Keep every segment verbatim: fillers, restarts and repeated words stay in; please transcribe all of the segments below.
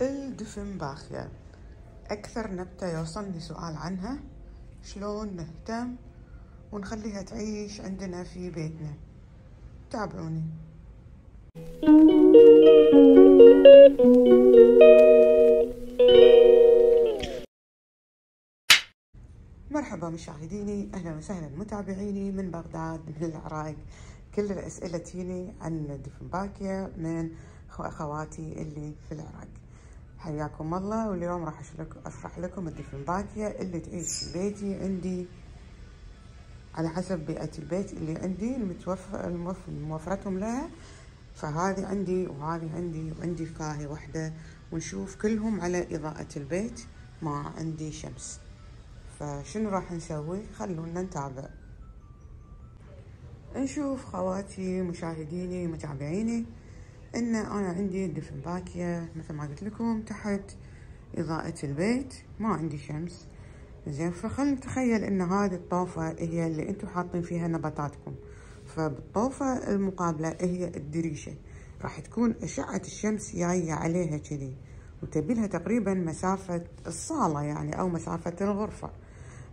الديفنباخيا أكثر نبتة يوصلني سؤال عنها، شلون نهتم ونخليها تعيش عندنا في بيتنا. تابعوني. مرحبا مشاهديني، أهلا وسهلا متابعيني من بغداد من العراق. كل الأسئلة تجيني عن الديفنباخيا من أخواتي اللي في العراق. حياكم الله، واليوم راح أشرح لكم الديفنباخيا اللي تعيش في بيتي عندي على حسب بيئة البيت اللي عندي الموفرتهم لها. فهذه عندي وهذه عندي وعندي فاهي واحدة، ونشوف كلهم على إضاءة البيت. ما عندي شمس، فشنو راح نسوي؟ خلونا نتابع نشوف. خواتي مشاهديني متابعيني، ان انا عندي الديفنباخيا مثل ما قلت لكم تحت اضاءة البيت، ما عندي شمس. زين، فخلنا نتخيل ان هذه الطوفة هي اللي انتم حاطين فيها نباتاتكم، فبالطوفة المقابلة هي الدريشة راح تكون اشعة الشمس جاية عليها كذي، وتبيلها تقريبا مسافة الصالة يعني او مسافة الغرفة.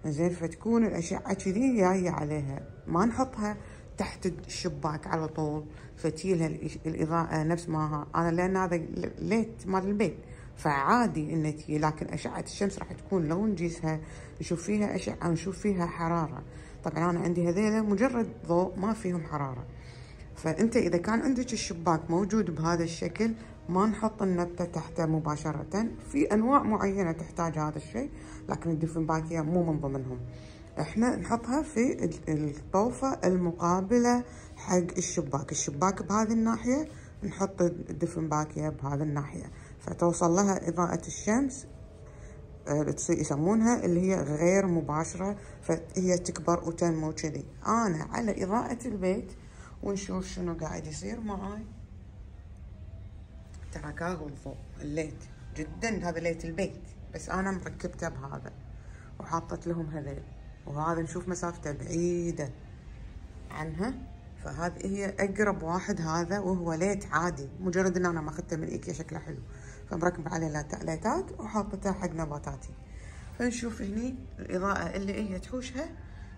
زين، فتكون الاشعة كذي جاية عليها، ما نحطها تحت الشباك على طول فتيلها الاضاءه نفس ماها. انا لان هذا ليت مال البيت فعادي انه تجي، لكن اشعه الشمس راح تكون لو نجيسها نشوف فيها اشعه ونشوف فيها حراره. طبعا انا عندي هذيله مجرد ضوء ما فيهم حراره. فانت اذا كان عندك الشباك موجود بهذا الشكل ما نحط النبته تحته مباشره. في انواع معينه تحتاج هذا الشيء، لكن الديفنباخيا مو من ضمنهم. احنا نحطها في الطوفة المقابلة حق الشباك، الشباك بهذه الناحية نحط الديفنباخيا بهذه الناحية، فتوصل لها إضاءة الشمس يسمونها اللي هي غير مباشرة، فهي تكبر وتنمو كذي. أنا على إضاءة البيت ونشوف شنو قاعد يصير معاي. تركاه الضوء الليت جدا، هذا ليت البيت بس أنا مركبته بهذا وحاطت لهم هذيل، وهذا نشوف مسافته بعيدة عنها، فهذه هي أقرب واحد هذا، وهو ليت عادي مجرد إن أنا ما أخذته من إيكيا شكله حلو، فمركب عليه ليتات وحاطتها حق نباتاتي. فنشوف هني الإضاءة اللي هي تحوشها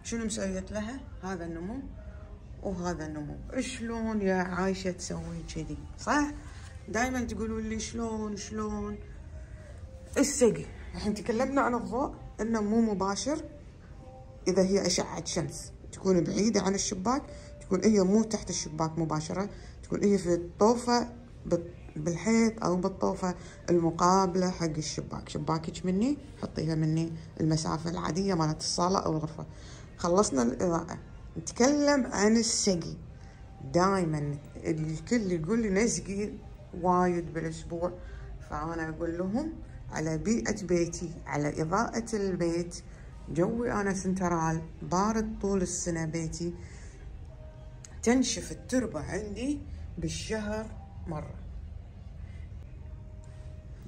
شنو مسويت لها، هذا النمو وهذا النمو. شلون يا عايشة تسوي كذي؟ صح؟ دايما تقولوا لي شلون شلون السقي. الحين تكلمنا عن الضوء إنه مو مباشر، إذا هي أشعة شمس تكون بعيدة عن الشباك، تكون هي مو تحت الشباك مباشرة، تكون هي في الطوفة بالحيط أو بالطوفة المقابلة حق الشباك. شباكك مني حطيها مني المسافة العادية مالت الصالة أو الغرفة. خلصنا الإضاءة، نتكلم عن السقي. دايما الكل يقول لي نسقي وايد بالأسبوع، فأنا أقول لهم على بيئة بيتي على إضاءة البيت. جوي أنا سنترال بارد طول السنة، بيتي تنشف التربة عندي بالشهر مرة.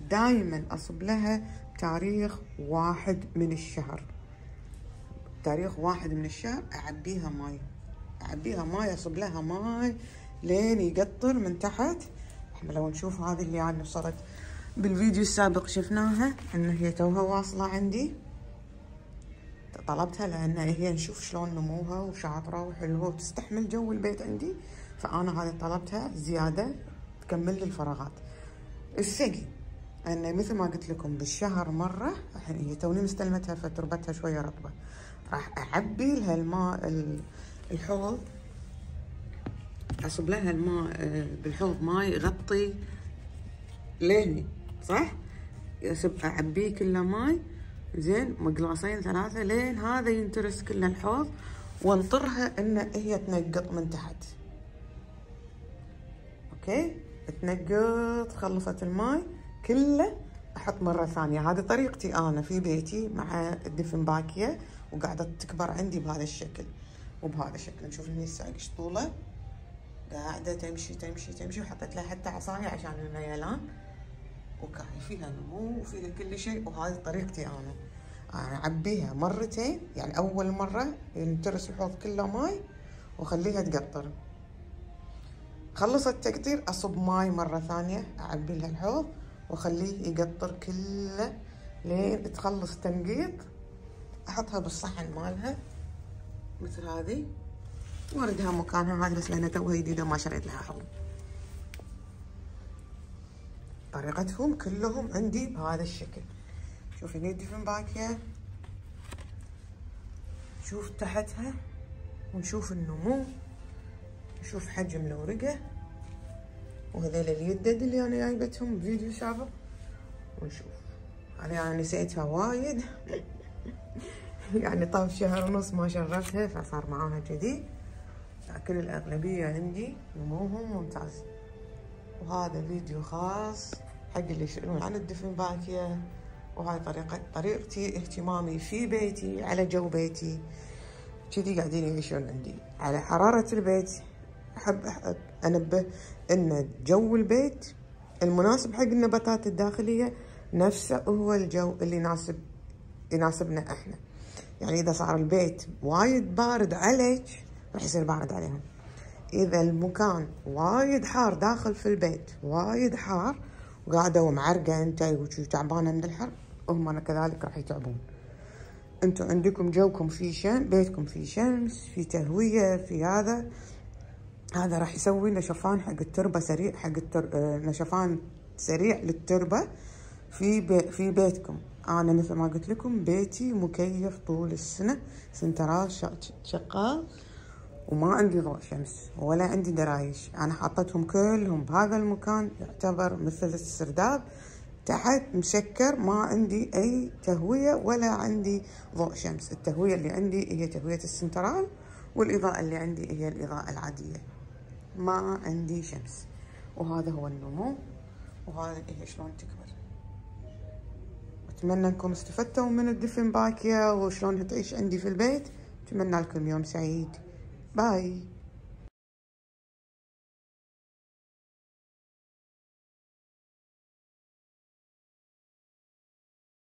دايما أصب لها تاريخ واحد من الشهر، تاريخ واحد من الشهر أعبيها ماي، أعبيها ماي، أصب لها ماي لين يقطر من تحت. احنا لو نشوف هذه اللي يعني وصلت بالفيديو السابق شفناها إن هي توها واصلة عندي، طلبتها لأن هي نشوف شلون نموها وشاطرة وحلوة وتستحمل جو البيت عندي، فأنا هذه طلبتها زيادة تكمل لي الفراغات. السقي أنا مثل ما قلت لكم بالشهر مرة، الحين هي توني مستلمتها فتربتها شوية رطبة، راح أعبي لها الماء الحوض، أصب لها الماء بالحوض ماي يغطي لهني، صح؟ أصب أعبيه كله ماي، زين مقلاصين ثلاثة لين هذا ينترس كل الحوض، وانطرها ان هي تنقط من تحت. اوكي، تنقط خلصت الماي كله، احط مرة ثانية. هذه طريقتي انا في بيتي مع الديفنباخيا، وقاعدة تكبر عندي بهذا الشكل وبهذا الشكل. نشوف هني الساق شطولة قاعدة تمشي تمشي تمشي، وحطيت لها حتى عصاية عشان الميلان، وكاي فيها نمو وفيها كل شيء. وهذه طريقتي انا، انا اعبيها مرتين، يعني اول مره ينترس الحوض كله ماي واخليها تقطر، خلصت التقطير اصب ماي مره ثانيه، اعبي لها الحوض واخليه يقطر كله لين تخلص تنقيط. احطها بالصحن مالها مثل هذي واردها مكانها، ما ادري لان توها جديده ما شريت لها حلو. طريقتهم كلهم عندي بهذا الشكل. شوفي هني الديفنباكيا، نشوف تحتها ونشوف النمو، نشوف حجم الورقه، وهذيل اليدد اللي انا جايبتهم بفيديو سابق، ونشوف. انا يعني نسيتها وايد يعني طاف شهر ونص ما شربتها فصار معاها كذي، لكن الاغلبيه عندي نموهم ممتاز. وهذا فيديو خاص حق اللي يسالون عن الديفنباكيا، وهاي طريقه طريقتي اهتمامي في بيتي على جو بيتي كذي قاعدين يعيشون عندي على حراره البيت. احب احب انبه ان جو البيت المناسب حق النباتات الداخليه نفسه هو الجو اللي يناسب يناسبنا احنا. يعني اذا صار البيت وايد بارد عليك راح يصير بارد عليهم، اذا المكان وايد حار داخل في البيت وايد حار وقاعده ومعرقه انت وتعبانه من الحر هم كذلك راح يتعبون. انتم عندكم جوكم في شمس، بيتكم في شمس، في تهويه، في هذا هذا راح يسوي نشفان حق التربه سريع حق التر... نشفان سريع للتربه في بي... في بيتكم. انا مثل ما قلت لكم بيتي مكيف طول السنه، سنترال شغال وما عندي ضوء شمس ولا عندي درايش. انا حطتهم كلهم بهذا المكان يعتبر مثل السرداب تحت مسكر، ما عندي اي تهويه ولا عندي ضوء شمس. التهويه اللي عندي هي تهويه السنترال، والاضاءه اللي عندي هي الاضاءه العاديه، ما عندي شمس. وهذا هو النمو وهذا هي شلون تكبر. اتمنى انكم استفدتوا من الديفنباكيا وشلون تعيش عندي في البيت. اتمنى لكم يوم سعيد. باي.